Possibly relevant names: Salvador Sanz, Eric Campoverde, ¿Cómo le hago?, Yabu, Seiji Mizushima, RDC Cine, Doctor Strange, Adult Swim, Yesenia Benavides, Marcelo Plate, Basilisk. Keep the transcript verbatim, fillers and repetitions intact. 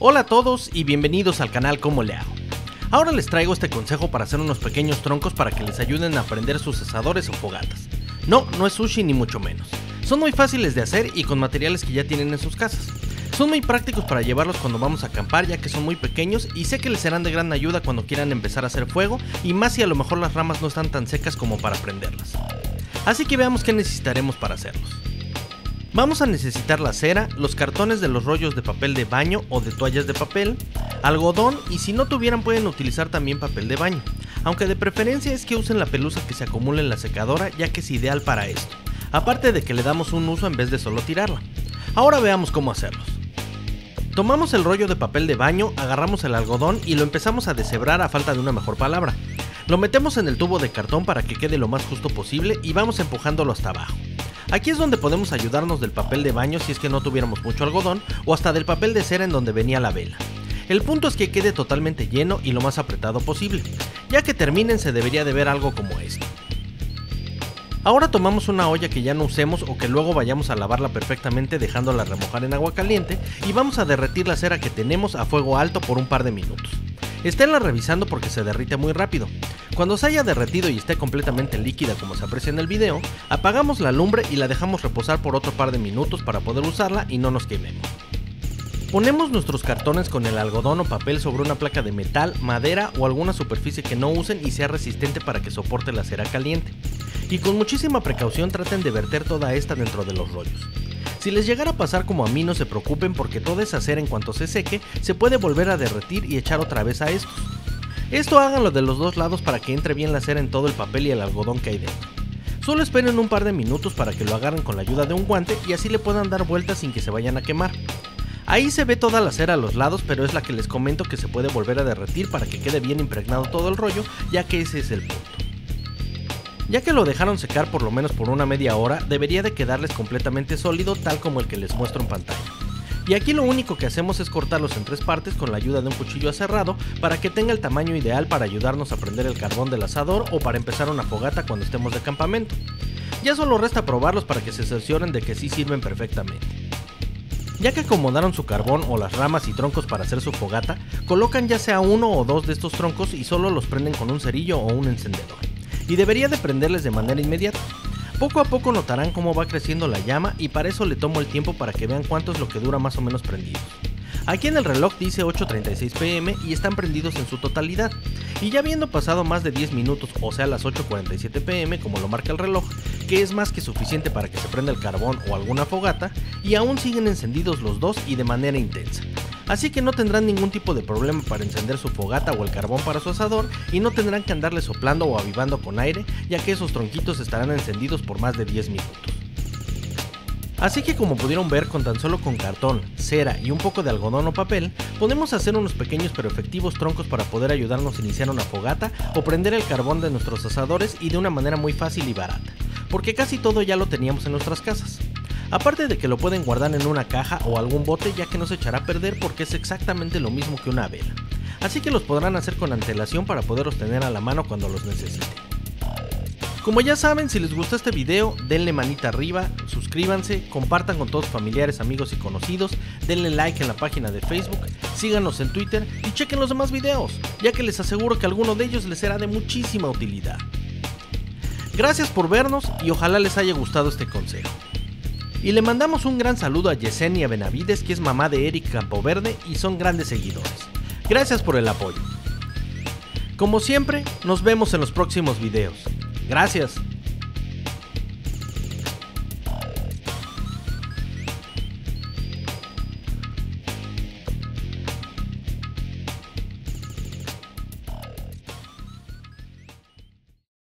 Hola a todos y bienvenidos al canal ¿Cómo le hago? Ahora les traigo este consejo para hacer unos pequeños troncos para que les ayuden a prender sus asadores o fogatas. No, no es sushi ni mucho menos. Son muy fáciles de hacer y con materiales que ya tienen en sus casas. Son muy prácticos para llevarlos cuando vamos a acampar, ya que son muy pequeños y sé que les serán de gran ayuda cuando quieran empezar a hacer fuego, y más si a lo mejor las ramas no están tan secas como para prenderlas. Así que veamos qué necesitaremos para hacerlos. Vamos a necesitar la cera, los cartones de los rollos de papel de baño o de toallas de papel, algodón, y si no tuvieran pueden utilizar también papel de baño, aunque de preferencia es que usen la pelusa que se acumula en la secadora, ya que es ideal para esto, aparte de que le damos un uso en vez de solo tirarla. Ahora veamos cómo hacerlos. Tomamos el rollo de papel de baño, agarramos el algodón y lo empezamos a deshebrar a falta de una mejor palabra. Lo metemos en el tubo de cartón para que quede lo más justo posible y vamos empujándolo hasta abajo. Aquí es donde podemos ayudarnos del papel de baño si es que no tuviéramos mucho algodón, o hasta del papel de cera en donde venía la vela. El punto es que quede totalmente lleno y lo más apretado posible. Ya que terminen se debería de ver algo como esto. Ahora tomamos una olla que ya no usemos o que luego vayamos a lavarla perfectamente dejándola remojar en agua caliente, y vamos a derretir la cera que tenemos a fuego alto por un par de minutos. Esténla revisando porque se derrite muy rápido. Cuando se haya derretido y esté completamente líquida como se aprecia en el video, apagamos la lumbre y la dejamos reposar por otro par de minutos para poder usarla y no nos quememos. Ponemos nuestros cartones con el algodón o papel sobre una placa de metal, madera o alguna superficie que no usen y sea resistente para que soporte la cera caliente. Y con muchísima precaución traten de verter toda esta dentro de los rollos. Si les llegara a pasar como a mí, no se preocupen porque toda esa cera en cuanto se seque se puede volver a derretir y echar otra vez a estos. Esto háganlo de los dos lados para que entre bien la cera en todo el papel y el algodón que hay dentro. Solo esperen un par de minutos para que lo agarren con la ayuda de un guante y así le puedan dar vueltas sin que se vayan a quemar. Ahí se ve toda la cera a los lados, pero es la que les comento que se puede volver a derretir para que quede bien impregnado todo el rollo, ya que ese es el punto. Ya que lo dejaron secar por lo menos por una media hora, debería de quedarles completamente sólido tal como el que les muestro en pantalla. Y aquí lo único que hacemos es cortarlos en tres partes con la ayuda de un cuchillo aserrado para que tenga el tamaño ideal para ayudarnos a prender el carbón del asador o para empezar una fogata cuando estemos de campamento. Ya solo resta probarlos para que se cercioren de que sí sirven perfectamente. Ya que acomodaron su carbón o las ramas y troncos para hacer su fogata, colocan ya sea uno o dos de estos troncos y solo los prenden con un cerillo o un encendedor. Y debería de prenderles de manera inmediata. Poco a poco notarán cómo va creciendo la llama y para eso le tomo el tiempo para que vean cuánto es lo que dura más o menos prendidos. Aquí en el reloj dice ocho treinta y seis pm y están prendidos en su totalidad, y ya habiendo pasado más de diez minutos, o sea las ocho cuarenta y siete pm como lo marca el reloj, que es más que suficiente para que se prenda el carbón o alguna fogata, y aún siguen encendidos los dos y de manera intensa. Así que no tendrán ningún tipo de problema para encender su fogata o el carbón para su asador, y no tendrán que andarle soplando o avivando con aire, ya que esos tronquitos estarán encendidos por más de diez minutos. Así que como pudieron ver, con tan solo con cartón, cera y un poco de algodón o papel, podemos hacer unos pequeños pero efectivos troncos para poder ayudarnos a iniciar una fogata o prender el carbón de nuestros asadores, y de una manera muy fácil y barata, porque casi todo ya lo teníamos en nuestras casas. Aparte de que lo pueden guardar en una caja o algún bote, ya que no se echará a perder porque es exactamente lo mismo que una vela, así que los podrán hacer con antelación para poderlos tener a la mano cuando los necesiten. Como ya saben, si les gustó este video, denle manita arriba, suscríbanse, compartan con todos familiares, amigos y conocidos, denle like en la página de Facebook, síganos en Twitter y chequen los demás videos, ya que les aseguro que alguno de ellos les será de muchísima utilidad. Gracias por vernos y ojalá les haya gustado este consejo. Y le mandamos un gran saludo a Yesenia Benavides, que es mamá de Eric Campoverde y son grandes seguidores. Gracias por el apoyo. Como siempre, nos vemos en los próximos videos. Gracias.